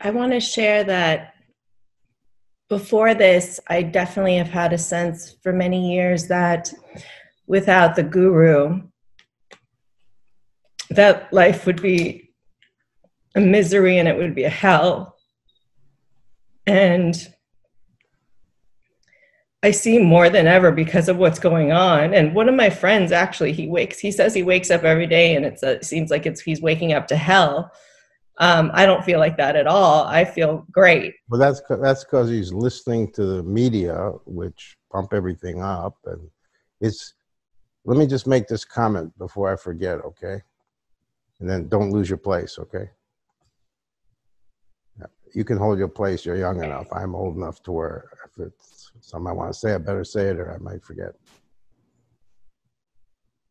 I want to share that before this, I definitely have had a sense for many years that without the guru, that life would be a misery and it would be a hell. And I see more than ever because of what's going on. And one of my friends, actually, he says he wakes up every day and it seems like he's waking up to hell. I don't feel like that at all. I feel great. Well, that's because he's listening to the media, which pump everything up. And it's, let me just make this comment before I forget, okay? And then don't lose your place, okay? You can hold your place. You're young enough. I'm old enough to where if it's something I want to say, I better say it or I might forget.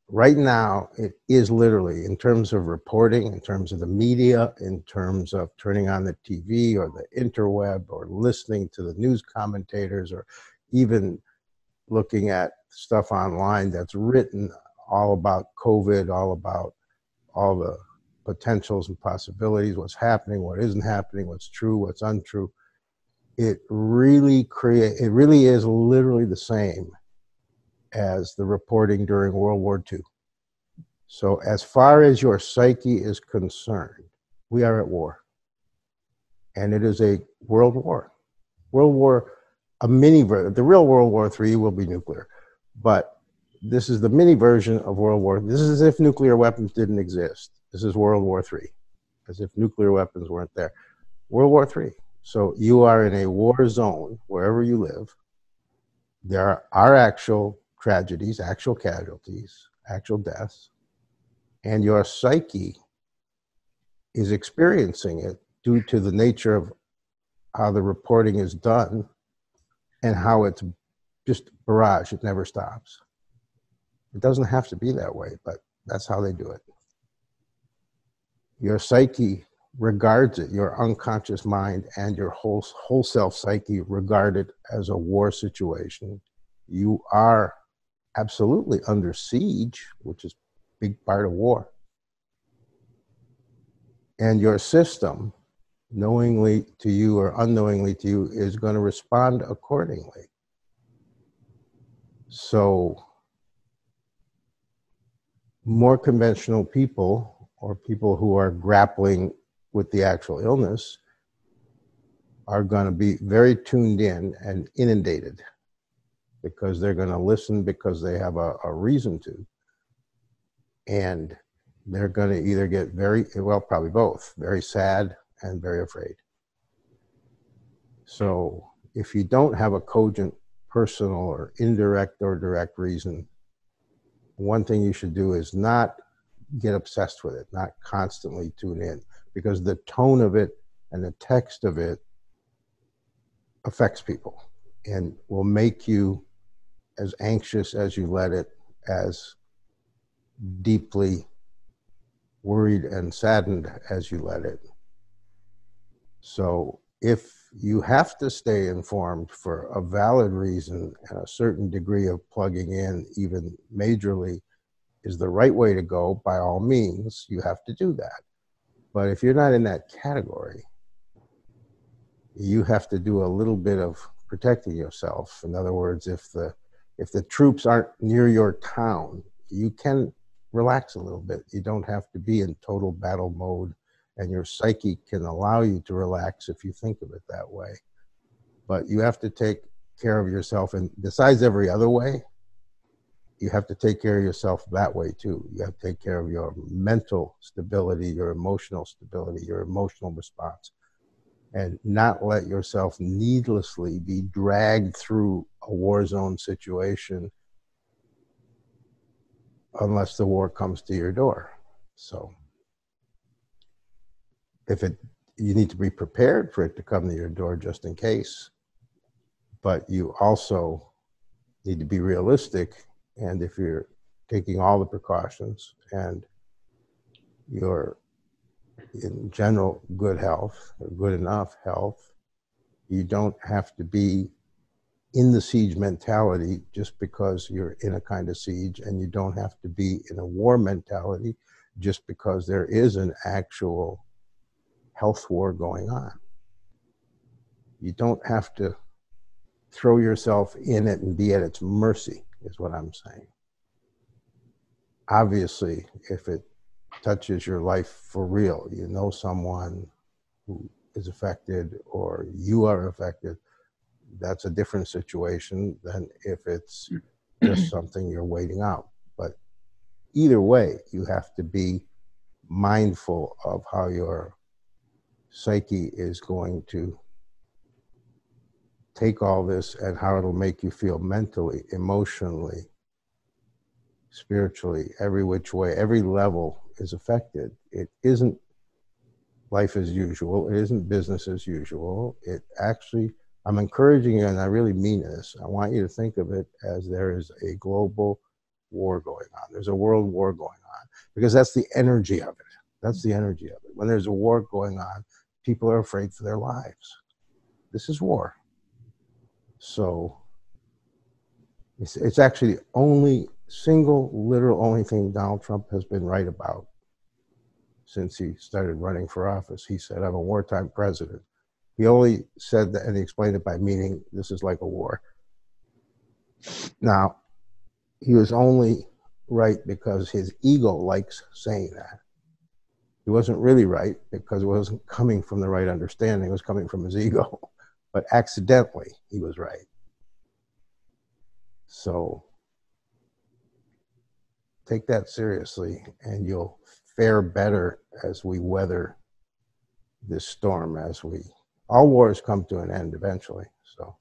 Right now, it is literally, in terms of reporting, in terms of the media, in terms of turning on the TV or the interweb or listening to the news commentators or even looking at stuff online that's written all about COVID, all about all the potentials and possibilities, what's happening, what isn't happening, what's true, what's untrue. It really is literally the same as the reporting during World War II. So as far as your psyche is concerned, we are at war. And it is a world war. World war, a mini version. The real World War III will be nuclear. But this is the mini version of World War. This is as if nuclear weapons didn't exist. This is World War III, as if nuclear weapons weren't there. World War III. So you are in a war zone wherever you live. There are actual tragedies, actual casualties, actual deaths, and your psyche is experiencing it due to the nature of how the reporting is done and how it's just barrage. It never stops. It doesn't have to be that way, but that's how they do it. Your psyche regards it, your unconscious mind and your whole self psyche regard it as a war situation. You are absolutely under siege, which is a big part of war. And your system, knowingly to you or unknowingly to you, is going to respond accordingly. So more conventional people, or people who are grappling with the actual illness, are going to be very tuned in and inundated, because they're going to listen because they have a reason to. And they're going to either get very, well, probably both, very sad and very afraid. So if you don't have a cogent personal or indirect or direct reason, one thing you should do is not get obsessed with it, not constantly tune in, because the tone of it and the text of it affects people and will make you as anxious as you let it, as deeply worried and saddened as you let it. So if you have to stay informed for a valid reason and a certain degree of plugging in, even majorly, is the right way to go, by all means, you have to do that. But if you're not in that category, you have to do a little bit of protecting yourself. In other words, if the troops aren't near your town, you can relax a little bit. You don't have to be in total battle mode, and your psyche can allow you to relax if you think of it that way. But you have to take care of yourself, and besides every other way, you have to take care of yourself that way too. You have to take care of your mental stability, your emotional stability, your emotional response, and not let yourself needlessly be dragged through a war zone situation unless the war comes to your door. So you need to be prepared for it to come to your door just in case, but you also need to be realistic. And if you're taking all the precautions and you're in general good health, or good enough health, you don't have to be in the siege mentality just because you're in a kind of siege, and you don't have to be in a war mentality just because there is an actual health war going on. You don't have to throw yourself in it and be at its mercy, is what I'm saying. Obviously, if it touches your life for real, you know someone who is affected or you are affected, that's a different situation than if it's just something you're waiting out. But either way, you have to be mindful of how your psyche is going to take all this and how it'll make you feel mentally, emotionally, spiritually, every which way, every level is affected. It isn't life as usual. It isn't business as usual. It actually, I'm encouraging you, and I really mean this, I want you to think of it as there is a global war going on. There's a world war going on, because that's the energy of it. That's the energy of it. When there's a war going on, people are afraid for their lives. This is war. So it's actually the only single, literal only thing Donald Trump has been right about since he started running for office. He said, I'm a wartime president. He only said that, and he explained it by meaning this is like a war. Now, he was only right because his ego likes saying that. He wasn't really right because it wasn't coming from the right understanding. It was coming from his ego. But accidentally, he was right. So take that seriously, and you'll fare better as we weather this storm, as we, all wars come to an end eventually, so.